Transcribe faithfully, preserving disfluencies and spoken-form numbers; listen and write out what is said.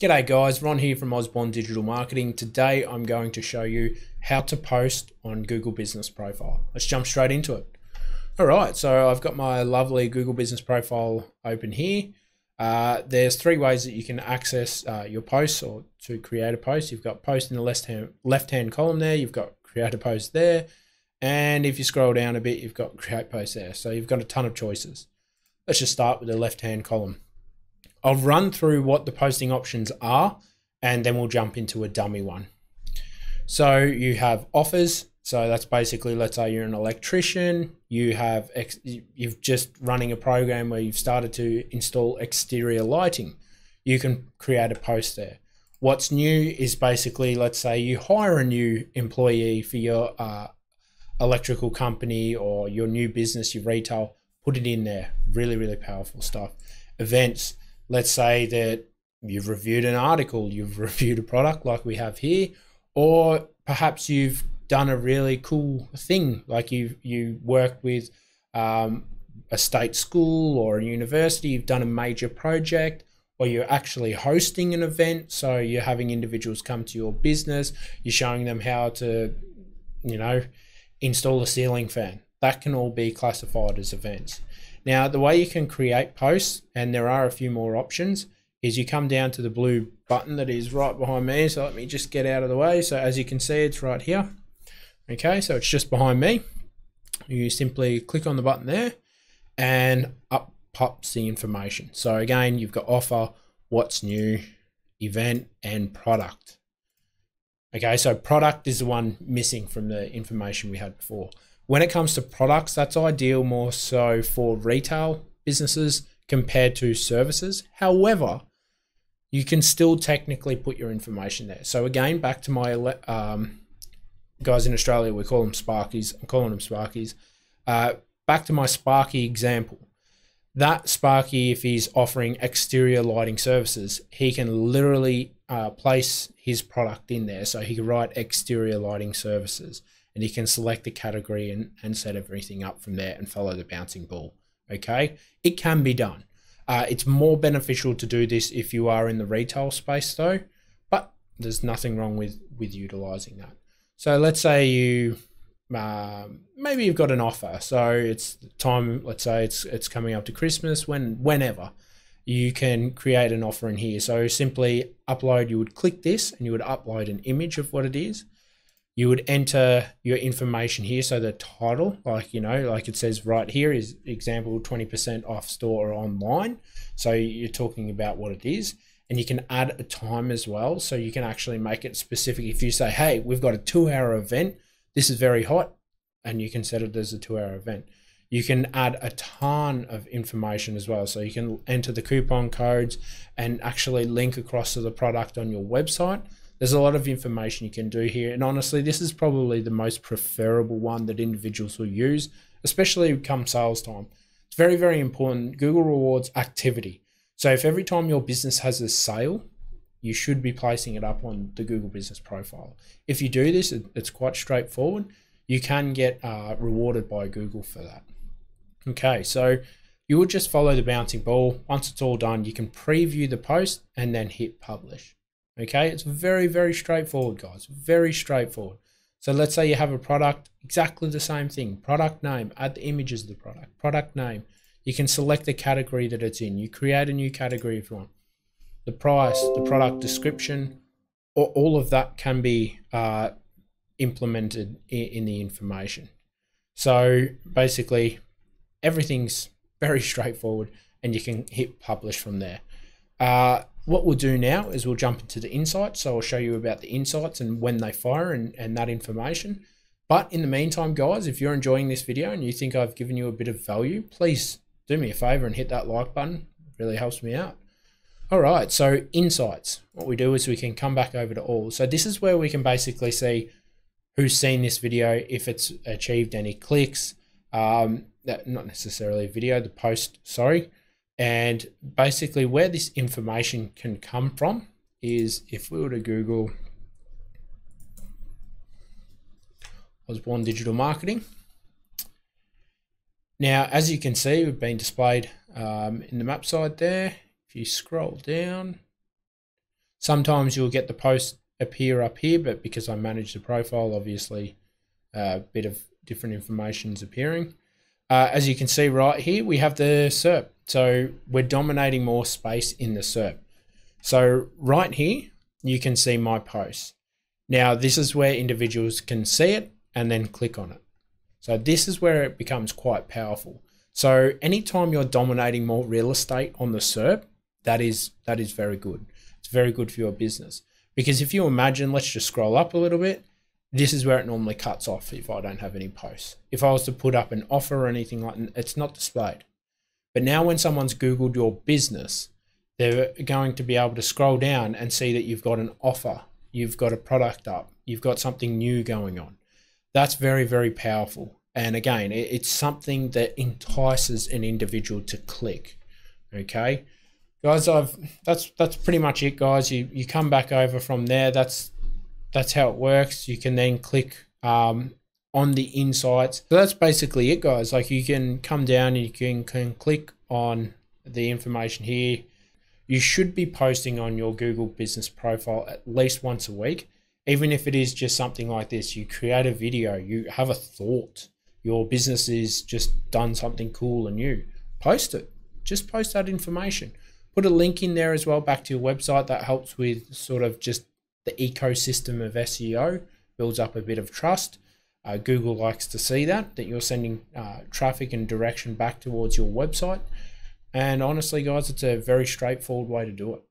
G'day guys, Ron here from Osborne Digital Marketing. Today I'm going to show you how to post on Google Business Profile. Let's jump straight into it. All right, so I've got my lovely Google Business Profile open here. Uh, there's three ways that you can access uh, your posts or to create a post. You've got post in the left-hand left-hand column there, you've got create a post there, and if you scroll down a bit, you've got create post there. So you've got a ton of choices. Let's just start with the left-hand column. I'll run through what the posting options are, and then we'll jump into a dummy one. So you have offers. So that's basically, let's say you're an electrician, you have, ex you've just running a program where you've started to install exterior lighting. You can create a post there. What's new is basically, let's say you hire a new employee for your uh, electrical company or your new business, your retail, put it in there. Really, really powerful stuff. Events. Let's say that you've reviewed an article, you've reviewed a product like we have here, or perhaps you've done a really cool thing, like you you worked with um, a state school or a university, you've done a major project, or you're actually hosting an event, so you're having individuals come to your business, you're showing them how to, you know, install a ceiling fan. That can all be classified as events. Now, the way you can create posts, and there are a few more options, is you come down to the blue button that is right behind me. So let me just get out of the way. So as you can see, it's right here. Okay, so it's just behind me. You simply click on the button there and up pops the information. So again, you've got offer, what's new, event, and product. Okay, so product is the one missing from the information we had before. When it comes to products, that's ideal more so for retail businesses compared to services. However, you can still technically put your information there. So again, back to my um, guys in Australia, we call them Sparkies. I'm calling them Sparkies. Uh, back to my Sparky example. That Sparky, if he's offering exterior lighting services, he can literally uh, place his product in there. So he can write exterior lighting services. And you can select the category and, and set everything up from there and follow the bouncing ball. Okay, it can be done. Uh, it's more beneficial to do this if you are in the retail space though, but there's nothing wrong with, with utilizing that. So let's say you, uh, maybe you've got an offer. So it's the time, let's say it's, it's coming up to Christmas, when whenever you can create an offer in here. So simply upload, you would click this and you would upload an image of what it is. You would enter your information here. So the title, like, you know, like it says right here is example, twenty percent off store or online. So you're talking about what it is, and you can add a time as well. So you can actually make it specific. If you say, hey, we've got a two hour event, this is very hot, and you can set it as a two hour event. You can add a ton of information as well. So you can enter the coupon codes and actually link across to the product on your website. There's a lot of information you can do here. And honestly, this is probably the most preferable one that individuals will use, especially come sales time. It's very, very important. Google rewards activity. So if every time your business has a sale, you should be placing it up on the Google Business Profile. If you do this, it's quite straightforward. You can get uh, rewarded by Google for that. Okay, so you would just follow the bouncing ball. Once it's all done, you can preview the post and then hit publish. Okay, it's very, very straightforward, guys, very straightforward. So let's say you have a product, exactly the same thing, product name, add the images of the product, product name. You can select the category that it's in. You create a new category if you want. The price, the product description, or all of that can be uh, implemented in, in the information. So basically everything's very straightforward and you can hit publish from there. Uh, What we'll do now is we'll jump into the insights. So I'll show you about the insights and when they fire and, and that information. But in the meantime, guys, if you're enjoying this video and you think I've given you a bit of value, please do me a favor and hit that like button. It really helps me out. All right, so insights. What we do is we can come back over to all. So this is where we can basically see who's seen this video, if it's achieved any clicks, um, that, not necessarily a video, the post, sorry. And basically where this information can come from is if we were to Google Osborne Digital Marketing. Now, as you can see, we've been displayed um, in the map side there. If you scroll down, Sometimes you'll get the post appear up here, but because I manage the profile, obviously a bit of different information is appearing. Uh, as you can see right here, we have the S E R P. So we're dominating more space in the S E R P. So right here, you can see my posts. Now, this is where individuals can see it and then click on it. So this is where it becomes quite powerful. So anytime you're dominating more real estate on the S E R P, that is, that is very good. It's very good for your business. Because if you imagine, let's just scroll up a little bit, this is where it normally cuts off if I don't have any posts. If I was to put up an offer or anything like that, it's not displayed. But now when someone's Googled your business, they're going to be able to scroll down and see that you've got an offer, you've got a product up, you've got something new going on. That's very, very powerful. And again, it's something that entices an individual to click. Okay, guys, I've that's that's pretty much it, guys. You you come back over from there. That's that's how it works. You can then click um, on the insights. So that's basically it, guys. Like, you can come down and you can, can click on the information here. You should be posting on your Google Business Profile at least once a week. Even if it is just something like this, you create a video, you have a thought, your business has just done something cool and new, post it. Just post that information. Put a link in there as well back to your website. That helps with sort of just the ecosystem of S E O, builds up a bit of trust. Uh, Google likes to see that, that you're sending uh, traffic and direction back towards your website. And honestly, guys, it's a very straightforward way to do it.